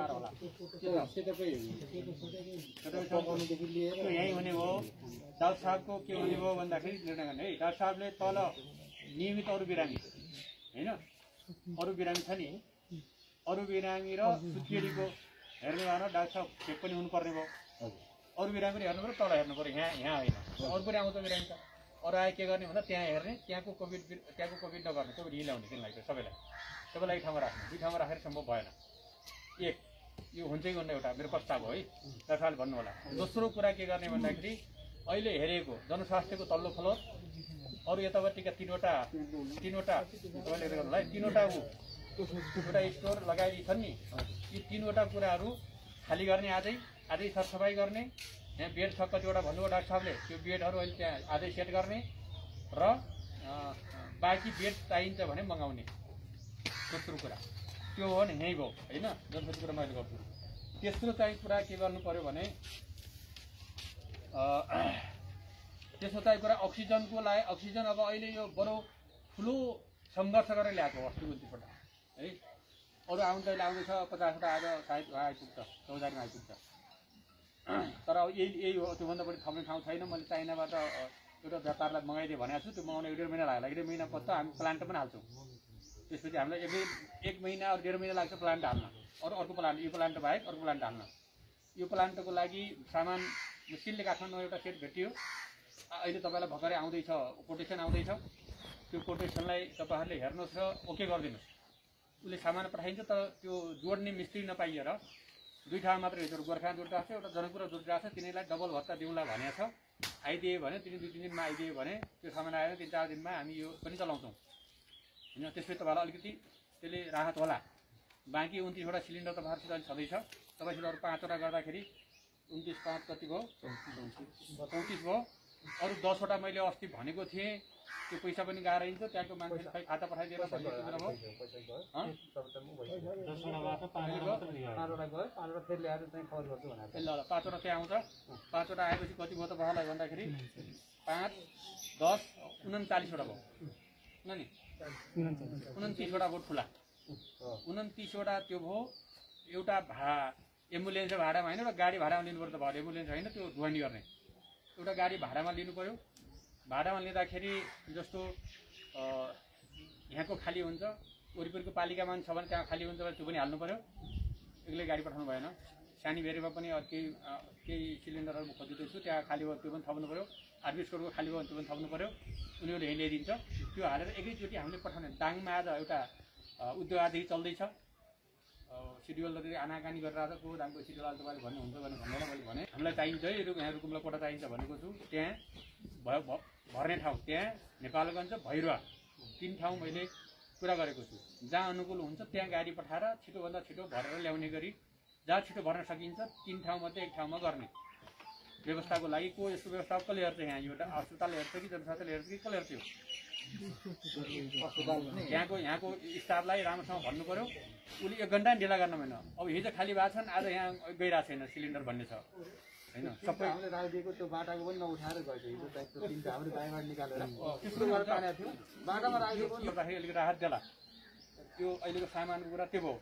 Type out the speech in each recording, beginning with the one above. यही हुने हो डाक्टर साहब को के हुने हो भन्दाखेरि निर्णय गर्ने है। डाक्टर साहबले तल नियमित अरु बिरामी हैन, अरु बिरामी छ नि, अरु बिरामी र सुत्केरीको हेर्ने भएन, डाक्टर साहब चेक पनि हुनु पर्ने भयो। अरु बिरामी हेर्नु पर्यो, तल हेर्नु पर्यो, यहाँ यहाँ हैन। अरु पनि आउँछ बिरामी त, अरु आए के गर्ने भन्दा त्यहाँ हेर्ने, त्यहाँको कोभिड नगर्ने, कोभिड हिलाउने किन लाग्छ सबैलाई एक ठाउँमा राख्नु, दुई ठाउँमा राखेर सम्भव भएन। एक यो हुन्छ एउटा मेरो प्रस्ताव हो है, सरकारले भन्नु होला। दोस्रो कुरा के गर्ने भन्दाखेरि अहिले हेरेको जनस्वास्थ्यको तल्लो फ्लोर अरू यतापट्टिका तीनवटा एउटा स्टोर लगाइ छन् नि, यी तीनवटा कुराहरू खाली गर्ने, आजै सरसफाई गर्ने। यहाँ बेड छ कतिवटा भन्नुभयो डाक्टर साहबले, त्यो बेडहरू अहिले त्यहाँ आजै सेट गर्ने र बाँकी बेड चाहिन्छ भने मगाउने, दोस्रो कुरा त्यो हो नि, यहीँ भयो हैन। दोस्रो कुरा मैले गर्छु, तेस्रो चाहिँ कुरा के गर्नु पर्यो भने तेस्रो चाहिँ कुरा अक्सिजनको लागि। अक्सिजन अब अहिले यो बडो ठुलो सङ्घर्ष गरेर ल्याएको हस्पिटलबाट है, अरू आउँदै आउँदैछ 50वटा आज सायद आइपुग्छ, 14 आइपुग्छ, तर यही हो, त्योभन्दा बढी थप्ने ठाउँ छैन। मैले चाइनाबाट एउटा व्यापारलाई मगाइदिएँ भनेको छु, त्यो मगाउन 1.5 महिना लाग्ला, 1.5 महिना पत्ता हामी प्लान्ट पनि हाल्छौँ। त्यसपछि हामीलाई 1 महिना अरू 1.5 महिना लाग्छ प्लान्ट हाल्न, अरू अर्को प्लान्ट, यो प्लान्ट बाहेक अर्को प्लान्ट हाल्न। यो प्लान्टको लागि सामान मुस्किलले काठमाडौँमा एउटा सेट भेटियो। अहिले तपाईँलाई भर्खरै आउँदैछ कोटेसन आउँदैछ, त्यो कोटेसनलाई तपाईँहरूले हेर्नुहोस् र ओके गरिदिनुहोस्। उसले सामान पठाइन्छ, तर त्यो जोड्ने मिस्त्री नपाइएर दुई ठाउँ मात्रै हिजो गोर्खा जोडिरहेको छ, एउटा जनकपुर जोडिरहेको छ, तिनीहरूलाई डबल भत्ता दिउँला भनेको छ। आइदियो भने तिनी 2-3 दिनमा आइदियो भने त्यो सामान आएर 3-4 दिनमा हामी यो पनि चलाउँछौँ हैन। त्यसपछि तपाईँलाई अलिकति त्यसले राहत होला। बाँकी 29वटा सिलिन्डर तपाईँहरूसित अहिले छँदैछ, तपाईँसित अरू 5वटा गर्दाखेरि 29-5 कतिको 34 भयो। अरू 10वटा मैले अस्ति भनेको थिएँ, त्यो पैसा पनि गाह्रो हुन्छ, त्यहाँको मान्छेले खै खाता पठाइदिएर ल 5वटा त्यहाँ आउँछ। 5वटा आएपछि कति भयो तपाईँहरूलाई भन्दाखेरि 5, 10, 39वटा भयो नि, 29वटा भयो ठुला, 29वटा त्यो भयो। एउटा एम्बुलेन्स भाडामा होइन, एउटा गाडी भाडामा लिनुपर्छ तपाईँहरूले, एम्बुलेन्स होइन त्यो ढुवानी गर्ने, एउटा गाडी भाडामा लिनु पर्यो। भाडामा लिँदाखेरि जस्तो यहाँको खाली हुन्छ, वरिपरिको पालिकामा छ भने त्यहाँ खाली हुन्छ भने त्यो पनि हाल्नु पर्यो, एक्लै गाडी पठाउनु भएन। सानी भेरीमा पनि केही सिलिन्डरहरू खोजिँदैछु, त्यहाँ खाली भयो त्यो पनि थप्नु पर्यो। आर्बिस्टोरको खाली भयो त्यो पनि थप्नु पर्यो, उनीहरूले यहीँ ल्याइदिन्छ। त्यो हालेर एकैचोटि हामीले पठाउने। दाङमा आज एउटा उद्योग आजदेखि चल्दैछ, सिड्युलले आनाकानी गरेर आज को दाङको सिड्युल आज तपाईँले भन्नुहुन्छ भनेर भने हामीलाई चाहिन्छ है, रुकुमलाई कोटा चाहिन्छ भनेको छु। त्यहाँ भयो भर्ने ठाउँ, त्यहाँ नेपालगञ्ज भैरुवा 3 ठाउँ मैले कुरा गरेको छु। जहाँ अनुकूल हुन्छ त्यहाँ गाडी पठाएर छिटोभन्दा छिटो भरेर ल्याउने गरी, जहाँ छिटो भर्न सकिन्छ 3 ठाउँमध्ये 1 ठाउँमा गर्ने व्यवस्थाको लागि। को यसको व्यवस्था कसले हेर्छ? यहाँ एउटा अस्पतालले हेर्छ कि जनस्वास्थ्यले हेर्छ कि कसले हेर्थ्यो? यहाँको स्टाफलाई राम्रोसँग भन्नु पऱ्यो, उसले 1 घन्टा नि ढिला गर्न भएन। अब हिजो खाली भएको छन्, आज यहाँ गइरहेको छैन सिलिन्डर भन्ने छ होइन, सबै राखिदिएको। त्यो बाटाको पनि नउठाएर गएको हिजो, त्यो बाटामा राखिदिएको गर्दाखेरि अलिक राहत देला। त्यो अहिलेको सामानको कुरा त्यो भयो।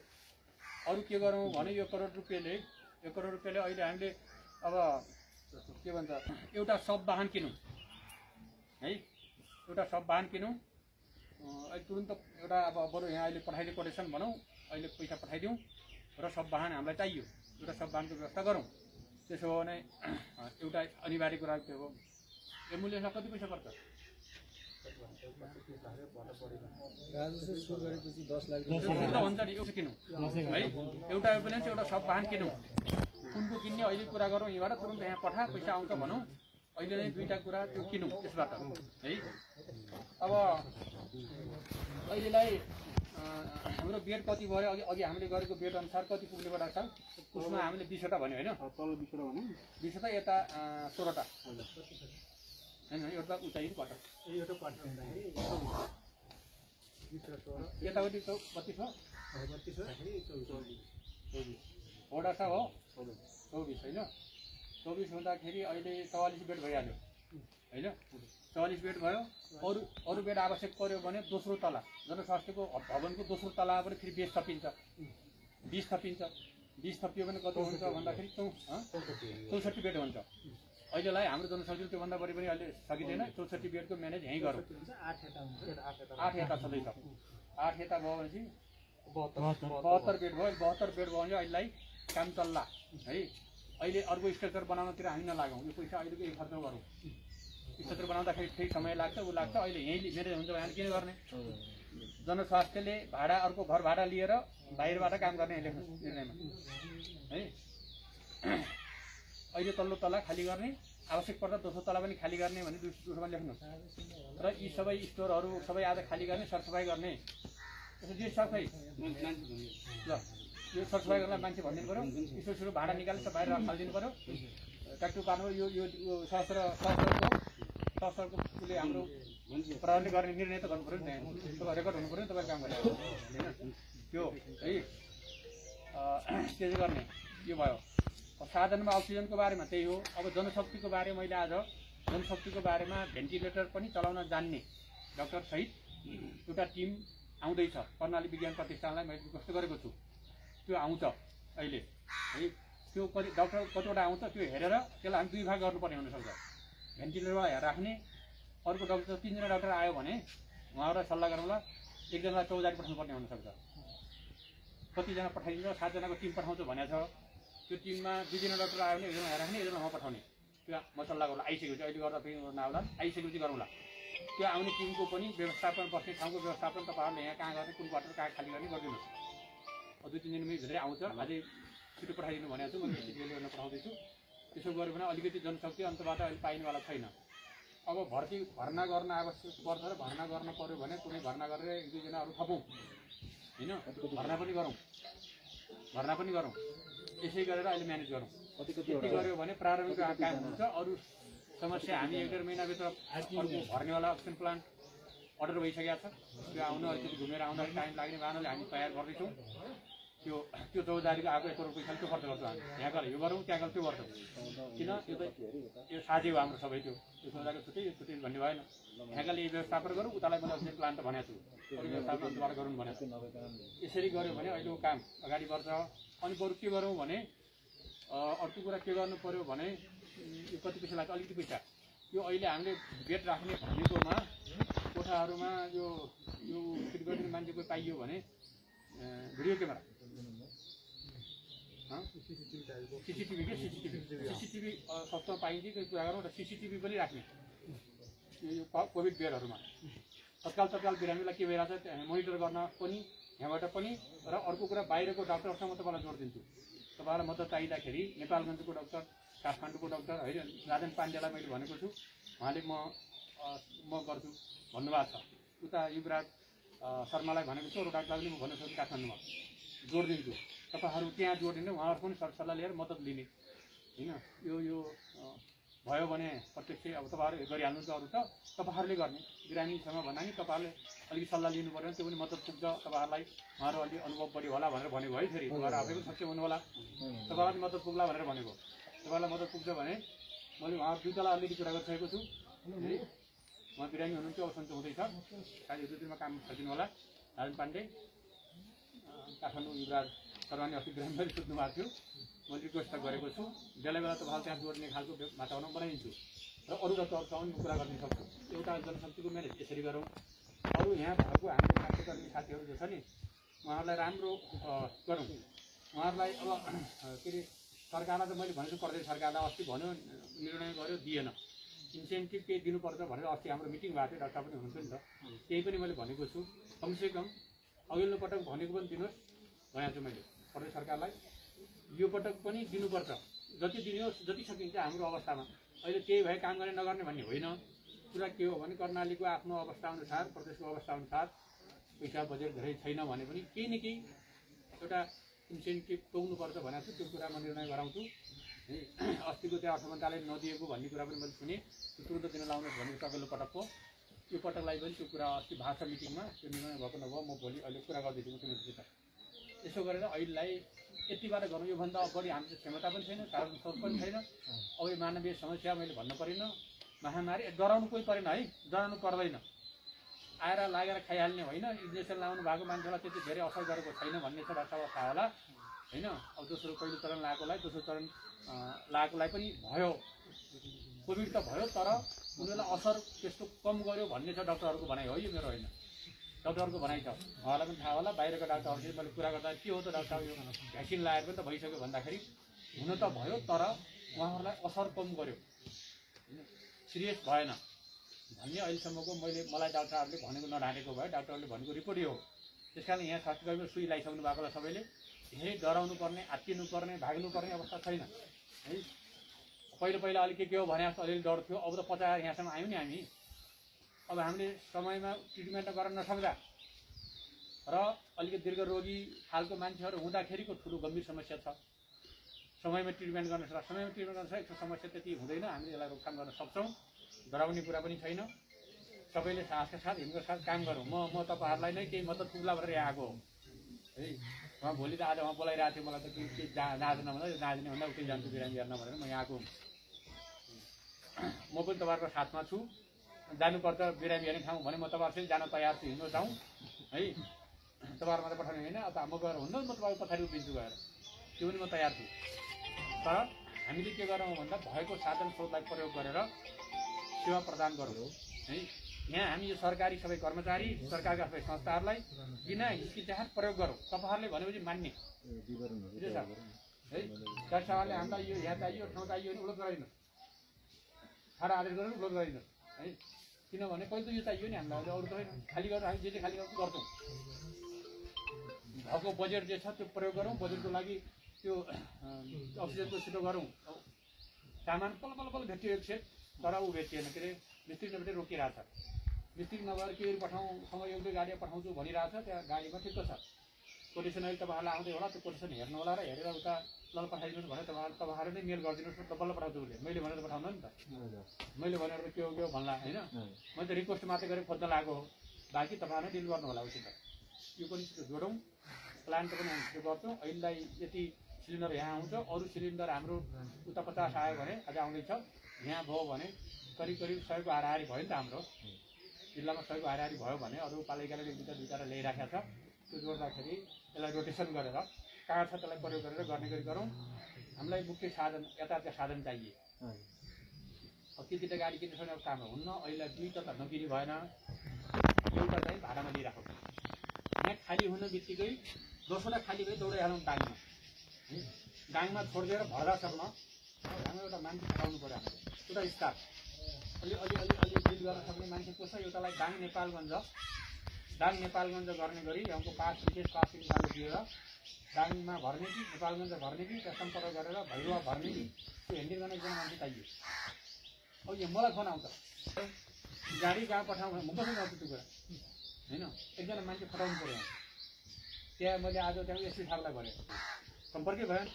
अरू के गरौँ भने यो एक करोड रुपियाँले अहिले हामीले अब के भन्छ, एउटा सब वाहन किनौँ है, एउटा सब वाहन किनौँ अहिले तुरन्त। एउटा अब बरु यहाँ अहिले पठाइदिए कोटेसन भनौँ, अहिले पैसा पठाइदिउँ र सब वाहन हामीलाई चाहियो, एउटा सब वाहनको व्यवस्था गरौँ। त्यसो हो भने एउटा अनिवार्य कुरा के हो, एम्बुलेन्समा कति पैसा पर्छ? हुन्छ नि, एउटा किनौँ है, एउटा एम्बुलेन्स एउटा सब वाहन किनौँ। कुनको किन्ने अहिले कुरा गरौँ, यहाँबाट तुरन्त यहाँ पठा पैसा आउँछ भनौँ, अहिले नै 2टा कुरा त्यो किनौँ त्यसबाट है। अब अहिलेलाई हाम्रो बेड कति भयो? अघि हामीले गरेको बेड अनुसार कति पुग्ने कुरा छ? उसमा हामीले 20वटा भन्यो होइन, तल 20वटा भन्यो, 20वटा यता 16वटा होइन, एउटा उचाइ पटक यतापट्टि 32 वटा छ हो, 24 होइन, 24 हुँदाखेरि अहिले 44 बेड भइहाल्यो होइन, 44 बेड भयो। अरू बेड आवश्यक पर्यो भने दोस्रो तला जनस्वास्थ्यको भवनको दोस्रो तलामा पनि फेरि 20 थपिन्छ, 20 थप्यो भने कति हुन्छ भन्दाखेरि 64 बेड हुन्छ। अहिलेलाई हाम्रो जनसङ्ख्या त्यो भन्दा बढी पनि अहिले सकिदैन। 64 बेड को म्यानेज यही गरौँ। 8 हेता छदैछ। 8 हेता भयो भने 72 बेड भयो। 72 बेड भयो भने अहिलेलाई काम चल्ला है। अहिले अर्को स्ट्रक्चर बनाउनतिर हामी नलागौं, यो पैसा अहिलेको एक खर्च गरौँ। स्ट्रक्चर बनाउँदाखेरि ठिक समय लाग्छ, उ लाग्छ। अहिले यही मेरो हुन्छ भने के गर्ने? जनस्वास्थ्यले भाडा अर्को घर भाडा लिएर बाहिरबाट काम गर्ने निर्णयमा है। अहिले तल्लो तला खाली गर्ने, आवश्यक पर्दा दोस्रो तला पनि खाली गर्ने भने दोस्रोमा लेख्नु र यी सबै स्टोरहरू सबै आज खाली गर्ने, सरसफाई गर्ने। जे सफाई ल यो सरसफाई गर्न मान्छे भनिदिनु पर्यो। यसो सुरु भाडा निकालेर बाहिर राखिदिनु पर्यो। टाक्टु पार्नु यो यो शास्त्रले हाम्रो प्रधानले गर्ने निर्णय त गर्नु पर्यो नि। तपाईँ रेकर्ड हुनु पर्यो नि, तपाईँ काम गर्ने होइन त्यो है। त्यसै गर्ने यो भयो। साधनमा अक्सिजनको बारेमा त्यही हो। अब जनशक्तिको बारेमा मैले आज जनशक्तिको बारेमा भेन्टिलेटर पनि चलाउन जान्ने डाक्टर सहित एउटा टिम आउँदैछ। कर्णाली विज्ञान प्रतिष्ठानलाई मैले कस्तो गरेको छु, त्यो आउँछ अहिले है। त्यो डाक्टर कतिवटा आउँछ त्यो हेरेर त्यसलाई हामी दुई भाग गर्नुपर्ने हुनसक्छ। भेन्टिलेटरमा राख्ने अर्को डाक्टर 3 जना डाक्टर आयो भने उहाँहरूलाई सल्लाह गरौँला। एकजनालाई चौधारी पठाउनुपर्ने हुनसक्छ। कतिजना पठाइन्छ? 7 जनाको टिम पठाउँछु भनेको छ। त्यो टिममा 2 जना डाक्टर आयो भने एकजना राख्ने, एकजना म पठाउने। त्यो म सल्लाह गरौँला आइसकेपछि। अहिले गर्दा फेरि नआउला, आइसकेपछि गरौँला। त्यो आउने टिमको पनि व्यवस्थापन, बस्ने ठाउँको व्यवस्थापन, तपाईँहरूले यहाँ कहाँ गर्ने, कुन क्वार्टर कहाँ खाली गर्ने गरिदिनुहोस्। 2-3 दिनमै भित्रै आउँछ। अझै छिटो पठाइदिनु भनेको छु, म छिटो पठाउँदैछु। त्यसो गऱ्यो भने अलिकति जनशक्ति अन्तबाट अहिले पाइनेवाला छैन। अब भर्ती भर्ना गर्न आवश्यक पर्छ र भर्ना गर्न पर्यो भने कुनै भर्ना गरेर 1-2 जना अरू थपौँ होइन, भर्ना पनि गरौँ। यसै गरेर अहिले म्यानेज गरौँ। कति गऱ्यो भने प्रारम्भिक काम हुन्छ। अरू समस्या हामी 1-1.5 महिनाभित्र अर्को भर्नेवाला अक्सिजन प्लान्ट अर्डर भइसकेको छ। त्यो आउनु अलिकति घुमेर आउँदा टाइम लाग्ने बाहनाले हामी तयार गर्दैछौँ। त्यो 14 तारिक आएको 1 करोड पैसा त्यो खर्च गर्छौँ हामी। यहाँ गरेर यो गरौँ, त्यहाँ गरेर त्यो गर्छौँ। किन यो त यो साझै हो हाम्रो सबै। त्यो 14 तारिक छुट्टी, यो छुट्टी भन्ने भएन। यहाँकाले यो व्यवस्थापन गरौँ, उतालाई मैले अक्सिजन प्लान्ट भनेको छु, अरू व्यवस्थापन अन्तबाट गरौँ भनेको छु। यसरी गऱ्यो भने अहिलेको काम अगाडि बढ्छ। अनि बरु के गरौँ भने अर्को कुरा के गर्नु पऱ्यो भने यो कति पैसा लाग्छ? अलिकति पैसा यो अहिले हामीले बेड राख्ने भनेकोमा कोठाहरूमा यो फिट गरिदिने मान्छे कोही पाइयो भने भिडियो क्यामेरा, सिसिटिभी सस्तो पाइन्छ कि कुरा गरौँ र सिसिटिभी पनि राख्ने। यो कोभिड बेडहरूमा तत्काल बिरामीलाई के भइरहेको छ मोनिटर गर्न पनि यहाँबाट पनि। र अर्को कुरा बाहिरको डाक्टरसँग तपाईँलाई जोड दिन्छु। तपाईँलाई मद्दत चाहिँदाखेरि नेपालगञ्जको डाक्टर, काठमाडौँको डाक्टर होइन, राजन पाण्डेलाई मैले भनेको छु। उहाँले म गर्छु भन्नुभएको छ। उता युवराज शर्मालाई भनेको छु, अरू डाक्टरले म भन्नु सक्छु काठमाडौँमा जोडिदिन्छु। तपाईँहरू त्यहाँ जोडिने, उहाँहरूको पनि सरसल्लाह लिएर मद्दत लिने होइन। यो भयो भने प्रत्यक्ष अब तपाईँहरू गरिहाल्नु अरू त तपाईँहरूले गर्ने। बिरामीसँग भन्दा नि तपाईँहरूले अलिक सल्लाह लिनु पऱ्यो भने त्यो पनि मद्दत पुग्छ। तपाईँहरूलाई उहाँहरू अलि अनुभव बढी होला भनेर भनेको है। फेरि तपाईँहरू आफै पनि सक्षम हुनु होला, तपाईँलाई पनि मद्दत पुग्ला भनेर भनेको। तपाईँलाई मद्दत पुग्छ भने मैले उहाँहरू दुईजनालाई अलिकति कुरा गरिसकेको छु। उहाँ बिरामी हुनुहुन्छ, सन्चो हुँदैछ। काली 2-3 दिनमा काम फर्किनु होला। राजन पाण्डे, काठमाडौँ युवराज शर्माले अस्ति बिरामी सोध्नु भएको थियो, मैले रिक्वेस्ट गरेको छु। बेला तपाईँलाई त्यहाँ जोड्ने खालको वातावरण बनाइदिन्छु र अरू डाक्टरसँग पनि कुरा गर्न सक्छु। एउटा जनशक्तिको म्यानेज यसरी गरौँ। अरू यहाँ भएको हाम्रो कार्यकर्मी साथीहरू जो छ नि, उहाँहरूलाई राम्रो गरौँ। उहाँहरूलाई अब के अरे सरकारलाई त मैले भनेको पर्दैन। सरकारलाई अस्ति भन्यो, निर्णय गर्यो, दिएन। इन्सेन्टिभ केही दिनुपर्छ भनेर अस्ति हाम्रो मिटिङ भएको थियो। डाक्टर पनि हुनुहुन्छ नि त, त्यही पनि मैले भनेको छु। कमसेकम अघिल्लो पटक भनेको पनि दिनुहोस् भनेको छु मैले प्रदेश सरकारलाई। यो पटक पनि दिनुपर्छ, जति दिनुहोस् जति सकिन्छ हाम्रो अवस्थामा। अहिले त्यही भए काम गर्ने नगर्ने भन्ने होइन। कुरा के हो भने कर्णालीको आफ्नो अवस्थाअनुसार, प्रदेशको अवस्थाअनुसार पैसा बजेट धेरै छैन भने पनि केही न केही एउटा इन्सेन्टिभ तोक्नुपर्छ भनेको छु। त्यो कुरा म निर्णय गराउँछु। अस्तिको त्यो अर्थ मन्त्रालयले नदिएको भन्ने कुरा पनि मैले सुने। त्यो तुरन्त दिन लाउनुहोस् भनेको तपाईँको पटकको त्यो पटकलाई पनि त्यो कुरा अस्ति भाषा मिटिङमा त्यो निर्णय भएको नभए म भोलि अहिले कुरा गर्दैछु तिमीहरूसित। यसो गरेर अहिलेलाई यतिबाट गरौँ। योभन्दा बढी हाम्रो क्षमता पनि छैन, कारण स्रोत पनि छैन। अब यो मानवीय समस्या मैले भन्नु परेन, महामारी डराउनु कोही परेन है, डराउनु पर्दैन। आएर लागेर खाइहाल्ने होइन। इन्जेक्सन लाउनु भएको मान्छेलाई त्यति धेरै असर गरेको छैन भन्ने छ डाक्टर साहब होला। हैन। अब दोस्रो पहिलो चरण लागोलाई दोस्रो चरण लागोलाई पनि भयो, कोभिड त भयो तर उनीलाई असर त्यस्तो कम गर्यो भन्ने छ डाक्टरहरुको भनाइ हो। यो मेरो हैन, डाक्टरहरुको भनाइ छ, मलाई पनि थाहा होला। बाहिरका डाक्टरहरुले मैले कुरा गर्दा के हो त डाक्टर यो भ्याक्सिन लगाएर पनि त भइसक्यो भन्दाखेरि हुन त भयो तर उहाँहरुलाई असर कम गर्यो, सिरियस भएन भन्ने अहिलेसम्मको मलाई डाक्टरहरुले भनेको नढाटेको भयो, डाक्टरहरुले भनेको रिपोर्ट यो हो। त्यसकारण यहाँ स्वास्थ्यकर्मी सुई लगाइसक्नु भएकोलाई सबैले धेरै डराउनु पर्ने, आत्तिनु पर्ने, भाग्नु पर्ने अवस्था छैन है। पहिलो पहिला अलि के हो भने जस्तो अलिअलि डर थियो, अब त पचाएर यहाँसम्म आयौँ नि हामी। अब हामीले समयमा ट्रिटमेन्ट गर्न नसक्दा र अलिकति दीर्घ रोगी खालको मान्छेहरू हुँदाखेरिको ठुलो गम्भीर समस्या छ। समयमा ट्रिटमेन्ट गर्न सक्दा यसको समस्या त्यति हुँदैन, हामीले यसलाई रोकथाम गर्न सक्छौँ। डराउने कुरा पनि छैन, सबैले साथका साथ हिमको साथ काम गरौँ। म तपाईँहरूलाई नै केही मद्दत पुग्ला भनेर यहाँ आएको हो है। उहाँ भोलि त आज उहाँ बोलाइरहेको थियो मलाई त के जाँदैन भन्दा जाँदैन भन्दा उठि जान्छु बिरामी हेर्न भनेर म यहाँ आएको। म पनि तपाईँहरूको साथमा छु, जानुपर्छ बिरामी हेर्ने ठाउँ भने म तपाईँहरूसँग जान तयार छु, हिँड्न जाउँ है। तपाईँहरू मात्रै पठाउने होइन, अब म गएर हुन्न, म तपाईँको पछाडि उभिन्छु गएर, त्यो पनि म तयार छु। तर हामीले के गरौँ भन्दा भएको साधन स्रोतलाई प्रयोग गरेर सेवा प्रदान गरौँ है। यहाँ हामी यो सरकारी सबै कर्मचारी, सरकारका सबै संस्थाहरूलाई बिना हिचकिचाहट प्रयोग गरौँ। तपाईँहरूले भनेपछि मान्ने है। सरकारले हामीलाई यो यहाँ चाहियो, ठाउँ चाहियो भने उपलब्ध गरिदिनु, ठाडा आदेश गरेर उपलब्ध गरिदिनु है। किनभने पहिलो यो चाहियो नि हामीलाई, अरू त होइन। खाली गर्दा हामी जे खाली गर्छौँ, भएको बजेट जे छ त्यो प्रयोग गरौँ। बजेटको लागि त्यो अक्सिजनको छिटो गरौँ। सामान पल भेटिएको छ तर ऊ भेटिएन, के अरे मिस्त्री नभेटेर रोकिरहेछ। मिस्त्री नभएर के पठाउँसँग एउटै गाडीमा पठाउँछु भनिरहेछ, त्यहाँ गाडीमा ठिक्क छ। कोटेसन अहिले तपाईँहरूलाई आउँदै होला, त्यो कोटेसन हेर्नु होला र हेरेर उता ल पठाइदिनुहोस् भनेर तपाईँहरू नै मेल गरिदिनुहोस्, त बल्ल पठाउँछु उसले। मैले भनेर पठाउनु नि त, मैले भनेर के हो भन्ला होइन। मैले त रिक्वेस्ट मात्रै गरेर खोज्न लागेको हो, बाँकी तपाईँहरू नै डिल गर्नु होला उसित। यो पनि जोडौँ, प्लान्ट पनि हामी त्यो गर्छौँ। अहिलेलाई यति सिलिन्डर यहाँ आउँछ, अरू सिलिन्डर हाम्रो उता 50 आयो भने आज आउँदैछ, यहाँ भयो भने करिब 100को हाराहारी भयो नि त। हाम्रो जिल्लामा 100को हाराहारी भयो भने अरू पालिकाले दुईवटा ल्याइराखेको छ, त्यो जोड्दाखेरि यसलाई रोटेसन गरेर कहाँ छ त्यसलाई प्रयोग गरेर गर्ने गरी गरौँ। हामीलाई मुख्य साधन यतार्थ साधन चाहिए। अब त्यतिवटा गाडी किन्ने अब काम हुन्न, अहिले दुईवटा त नकिनी भएन, एउटा चाहिँ भाडामा लिइराखौँ। यहाँ खाली हुने बित्तिकै दोस्रोलाई खाली गरी दौडाइहालौँ डाङमा। डाङमा छोडिदिएर भर्दासम्म हामी एउटा मान्छे पठाउनु पऱ्यो, एउटा स्टाफ अलि डिल गर्न सक्ने मान्छे को छ। एउटालाई डाङ नेपालगञ्ज गर्ने गरी यहाँको विशेष पास दिएर डाङमा भर्ने कि नेपालगञ्ज भर्ने कि त्यहाँ सम्पर्क गरेर भैरुवा भर्ने कि त्यो हेन्डिल गर्ने एकजना मान्छे चाहियो। अब यो मलाई फोन आउँछ, गाडी कहाँ पठाउँ म कसरी गर्छु त्यो कुरा होइन। एकजना मान्छे पठाउनु पऱ्यो। त्यहाँ मैले आज त्यहाँ एसपी साहबलाई गरेँ, सम्पर्कै भएन।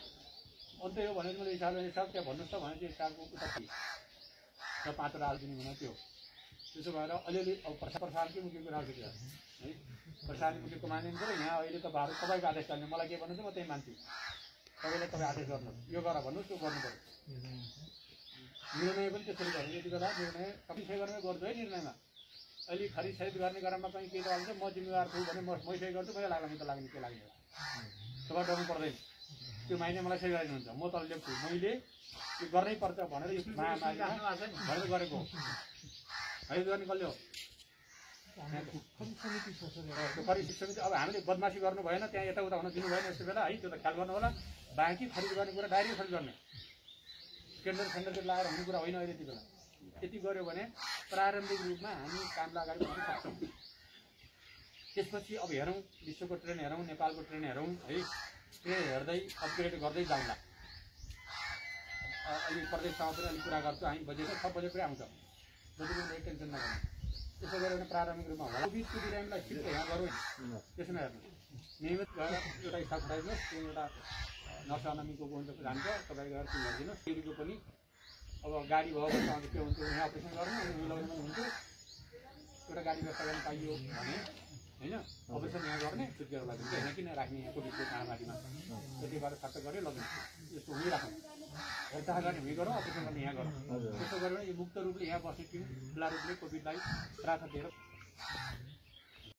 अन्त यो भने मैले हिसाबले साहब त्यहाँ भन्नुहोस् त भने त्यो हिसाबको उता थिएँ र 5वटा हालिदिनु हुन त्यो। त्यसो भएर अलिअलि अब प्रशासनकै मुख्य कुरा है, प्रशासनले मुख्य कमाने पऱ्यो। यहाँ अहिले तपाईँको आदेश चल्ने, मलाई के भन्नुहुन्छ म त्यही मान्छु। तपाईँलाई तपाईँ आदेश गर्नुहोस्, यो गर भन्नुहोस्, त्यो गर्नु पऱ्यो। निर्णय पनि त्यसरी गर्नु, यति बेला निर्णय सबै गर्ने गर्छु है। निर्णयमा अहिले खरिद गर्ने क्रममा पनि केही गर्नु म जिम्मेवार छु भने म सही गर्छु, मैले लाग्ला त लाग्ने के लाग्ने तपाईँ डराउनु पर्दैन। त्यो माइने मलाई सही गरिदिनुहुन्छ, म तल लेख्छु मैले त्यो गर्नै पर्छ भनेर यो महामारी भनेर गरेको है। गर्ने कसले हो? खरिद समिति। अब हामीले बदमासी गर्नु भएन, त्यहाँ यताउता हुन दिनु भएन यस्तो बेला है, त्यो त ख्याल गर्नु होला। बाँकी खरिद गर्ने कुरा डाइरेक्ट खरिद गर्ने, टेन्डर लगाएर हुने कुरा होइन। अहिले यति बेला यति गऱ्यो भने प्रारम्भिक रूपमा हामी काम लगाएर बस्न सक्छौँ। त्यसपछि अब हेरौँ, विश्वको ट्रेन हेरौँ, नेपालको ट्रेन हेरौँ है। ट्रेन हेर्दै अपग्रेड गर्दै जाउँला। अहिले प्रदेशसँग पनि अलिक कुरा गर्छु, हामी बजेट छ, बजेटै आउँछ, बजेटको कुनै टेन्सन नगर्नु। त्यसो गऱ्यो भने प्रारम्भिक रूपमा होला। कोभिडको बिरामीलाई छिट्टो यहाँ गरौँ, त्यसमा हेर्नु नियमित भएर एउटा हिसाब उठाइदिनुहोस्। त्यो एउटा नर्सानामीको हुन्छ जान्छ, तपाईँ गएर त्यो गरिदिनुहोस्। टिभीको पनि अब गाडी भयो भने अन्त के हुन्छ, यहाँ अपरेसन गर्नु मिलाउनु हुन्थ्यो। एउटा गाडी व्यवस्था गर्न पाइयो भने होइन, अपरेसन यहाँ गर्ने छुट्टीहरू लाग्छ होइन, किन राख्ने यहाँ कोभिडको महामारीमा। त्यतिबाट खर्च गऱ्यो लग्नु, यस्तो हुइराख्नु, हेरचाह गर्ने हुने गरौँ, अपरेसन गर्ने यहाँ गरौँ। त्यस्तो गऱ्यो भने यो मुक्त रूपले यहाँ बस्ने टिम खुला रूपले कोभिडलाई राहत दिएर